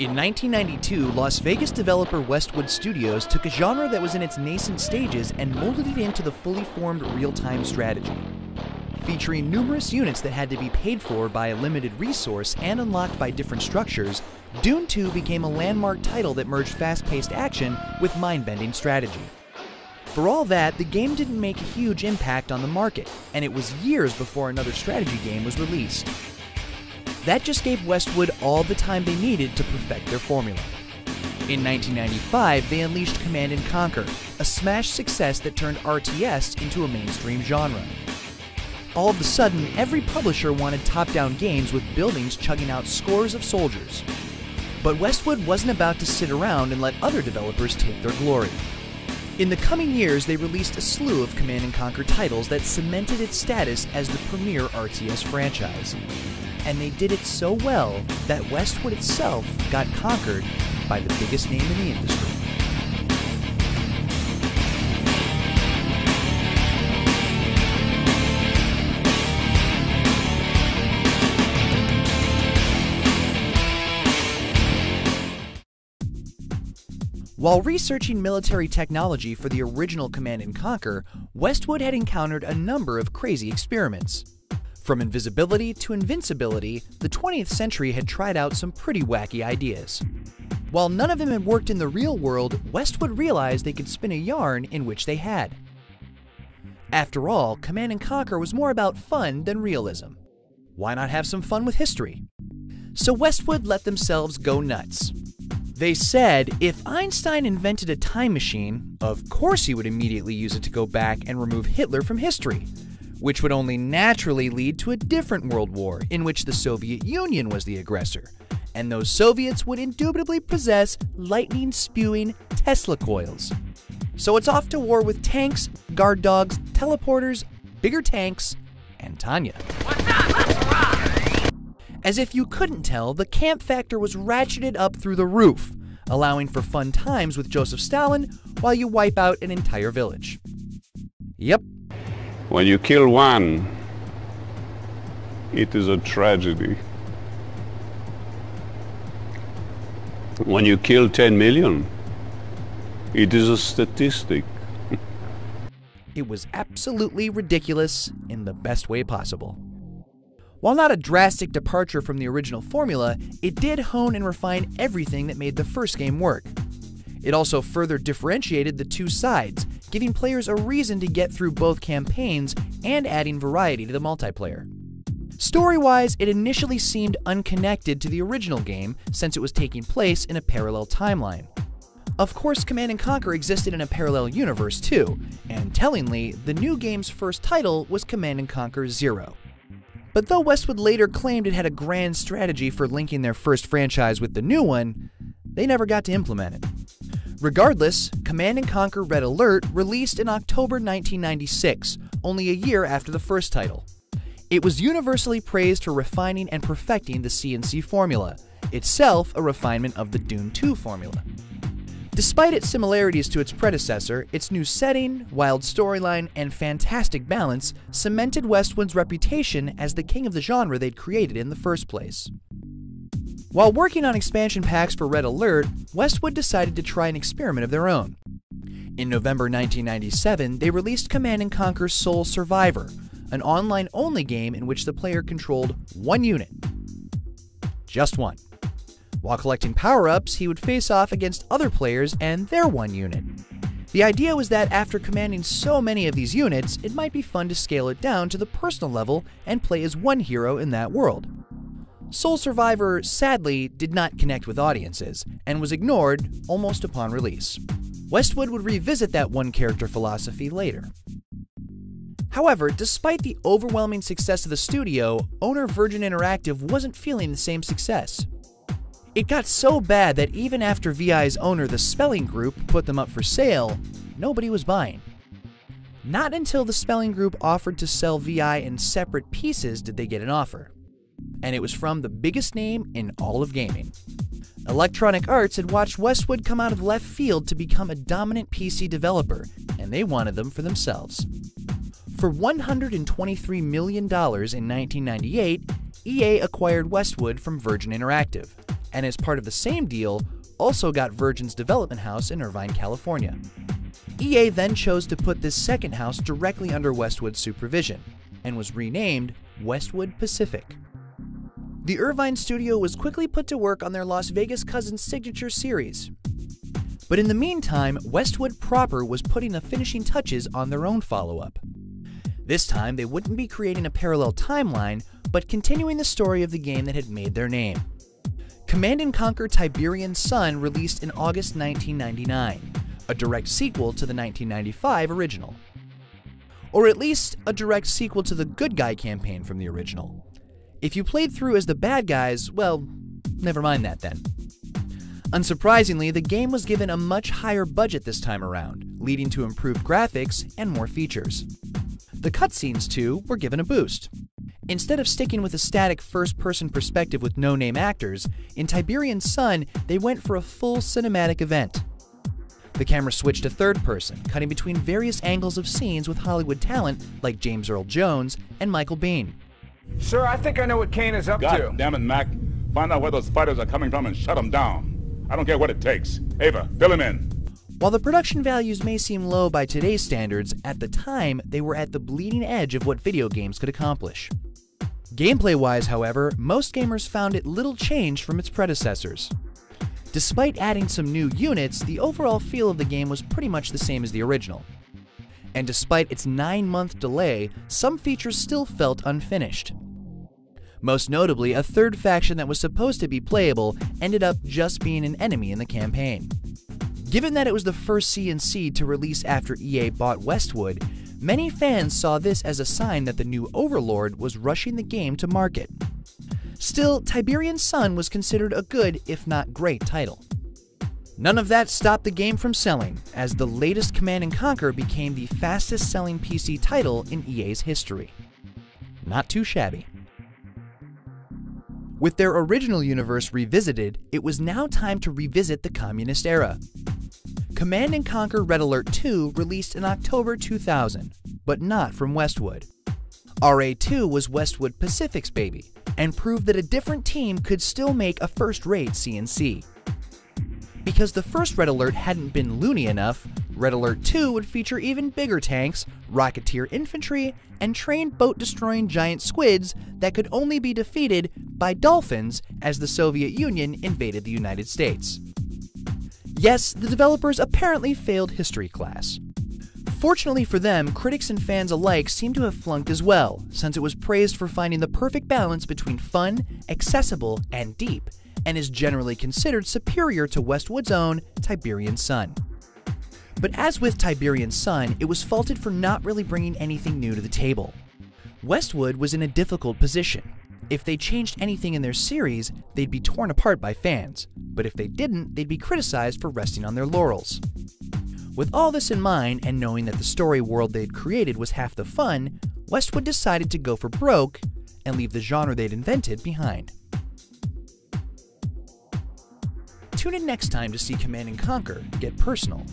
In 1992, Las Vegas developer Westwood Studios took a genre that was in its nascent stages and molded it into the fully formed real-time strategy, featuring numerous units that had to be paid for by a limited resource and unlocked by different structures. Dune II became a landmark title that merged fast-paced action with mind-bending strategy. For all that, the game didn't make a huge impact on the market, and it was years before another strategy game was released. That just gave Westwood all the time they needed to perfect their formula. In 1995, they unleashed Command & Conquer, a smash success that turned RTS into a mainstream genre. All of a sudden, every publisher wanted top-down games with buildings chugging out scores of soldiers. But Westwood wasn't about to sit around and let other developers take their glory. In the coming years, they released a slew of Command & Conquer titles that cemented its status as the premier RTS franchise. And they did it so well that Westwood itself got conquered by the biggest name in the industry. While researching military technology for the original Command & Conquer, Westwood had encountered a number of crazy experiments. From invisibility to invincibility, the 20th century had tried out some pretty wacky ideas. While none of them had worked in the real world, Westwood realized they could spin a yarn in which they had. After all, Command & Conquer was more about fun than realism. Why not have some fun with history? So Westwood let themselves go nuts. They said, if Einstein invented a time machine, of course he would immediately use it to go back and remove Hitler from history, which would only naturally lead to a different world war in which the Soviet Union was the aggressor, and those Soviets would indubitably possess lightning-spewing Tesla coils. So it's off to war with tanks, guard dogs, teleporters, bigger tanks, and Tanya. As if you couldn't tell, the camp factor was ratcheted up through the roof, allowing for fun times with Joseph Stalin while you wipe out an entire village. Yep. When you kill one, it is a tragedy. When you kill 10 million, it is a statistic. It was absolutely ridiculous in the best way possible. While not a drastic departure from the original formula, it did hone and refine everything that made the first game work. It also further differentiated the two sides, giving players a reason to get through both campaigns and adding variety to the multiplayer. Story-wise, it initially seemed unconnected to the original game since it was taking place in a parallel timeline. Of course, Command & Conquer existed in a parallel universe too, and tellingly, the new game's first title was Command & Conquer Zero. But though Westwood later claimed it had a grand strategy for linking their first franchise with the new one, they never got to implement it. Regardless, Command & Conquer Red Alert released in October 1996, only a year after the first title. It was universally praised for refining and perfecting the C&C formula, itself a refinement of the Dune II formula. Despite its similarities to its predecessor, its new setting, wild storyline, and fantastic balance cemented Westwood's reputation as the king of the genre they'd created in the first place. While working on expansion packs for Red Alert, Westwood decided to try an experiment of their own. In November 1997, they released Command & Conquer Soul Survivor, an online-only game in which the player controlled one unit. Just one. While collecting power-ups, he would face off against other players and their one unit. The idea was that after commanding so many of these units, it might be fun to scale it down to the personal level and play as one hero in that world. Soul Survivor, sadly, did not connect with audiences and was ignored almost upon release. Westwood would revisit that one-character philosophy later. However, despite the overwhelming success of the studio, owner Virgin Interactive wasn't feeling the same success. It got so bad that even after VI's owner, The Spelling Group, put them up for sale, nobody was buying. Not until The Spelling Group offered to sell VI in separate pieces did they get an offer. And it was from the biggest name in all of gaming. Electronic Arts had watched Westwood come out of left field to become a dominant PC developer, and they wanted them for themselves. For $123 million in 1998, EA acquired Westwood from Virgin Interactive, and as part of the same deal, also got Virgin's development house in Irvine, California. EA then chose to put this second house directly under Westwood's supervision, and was renamed Westwood Pacific. The Irvine studio was quickly put to work on their Las Vegas Cousins signature series. But in the meantime, Westwood proper was putting the finishing touches on their own follow-up. This time, they wouldn't be creating a parallel timeline, but continuing the story of the game that had made their name. Command & Conquer Tiberian Sun released in August 1999, a direct sequel to the 1995 original. Or at least, a direct sequel to the Good Guy campaign from the original. If you played through as the bad guys, well, never mind that then. Unsurprisingly, the game was given a much higher budget this time around, leading to improved graphics and more features. The cutscenes, too, were given a boost. Instead of sticking with a static first-person perspective with no-name actors, in Tiberian Sun, they went for a full cinematic event. The camera switched to third-person, cutting between various angles of scenes with Hollywood talent like James Earl Jones and Michael Biehn. Sir, I think I know what Kane is up to. God damn it, Mac. Find out where those fighters are coming from and shut them down. I don't care what it takes. Ava, fill him in. While the production values may seem low by today's standards, at the time, they were at the bleeding edge of what video games could accomplish. Gameplay-wise, however, most gamers found it little change from its predecessors. Despite adding some new units, the overall feel of the game was pretty much the same as the original. And despite its 9-month delay, some features still felt unfinished. Most notably, a third faction that was supposed to be playable ended up just being an enemy in the campaign. Given that it was the first C&C to release after EA bought Westwood, many fans saw this as a sign that the new Overlord was rushing the game to market. Still, Tiberian Sun was considered a good, if not great, title. None of that stopped the game from selling, as the latest Command & Conquer became the fastest-selling PC title in EA's history. Not too shabby. With their original universe revisited, it was now time to revisit the communist era. Command & Conquer Red Alert 2 released in October 2000, but not from Westwood. RA2 was Westwood Pacific's baby, and proved that a different team could still make a first-rate C&C. Because the first Red Alert hadn't been loony enough, Red Alert 2 would feature even bigger tanks, rocketeer infantry, and trained boat-destroying giant squids that could only be defeated by dolphins as the Soviet Union invaded the United States. Yes, the developers apparently failed history class. Fortunately for them, critics and fans alike seem to have flunked as well, since it was praised for finding the perfect balance between fun, accessible, and deep, and is generally considered superior to Westwood's own Tiberian Sun. But as with Tiberian Sun, it was faulted for not really bringing anything new to the table. Westwood was in a difficult position. If they changed anything in their series, they'd be torn apart by fans, but if they didn't, they'd be criticized for resting on their laurels. With all this in mind, and knowing that the story world they'd created was half the fun, Westwood decided to go for broke and leave the genre they'd invented behind. Tune in next time to see Command & Conquer get personal.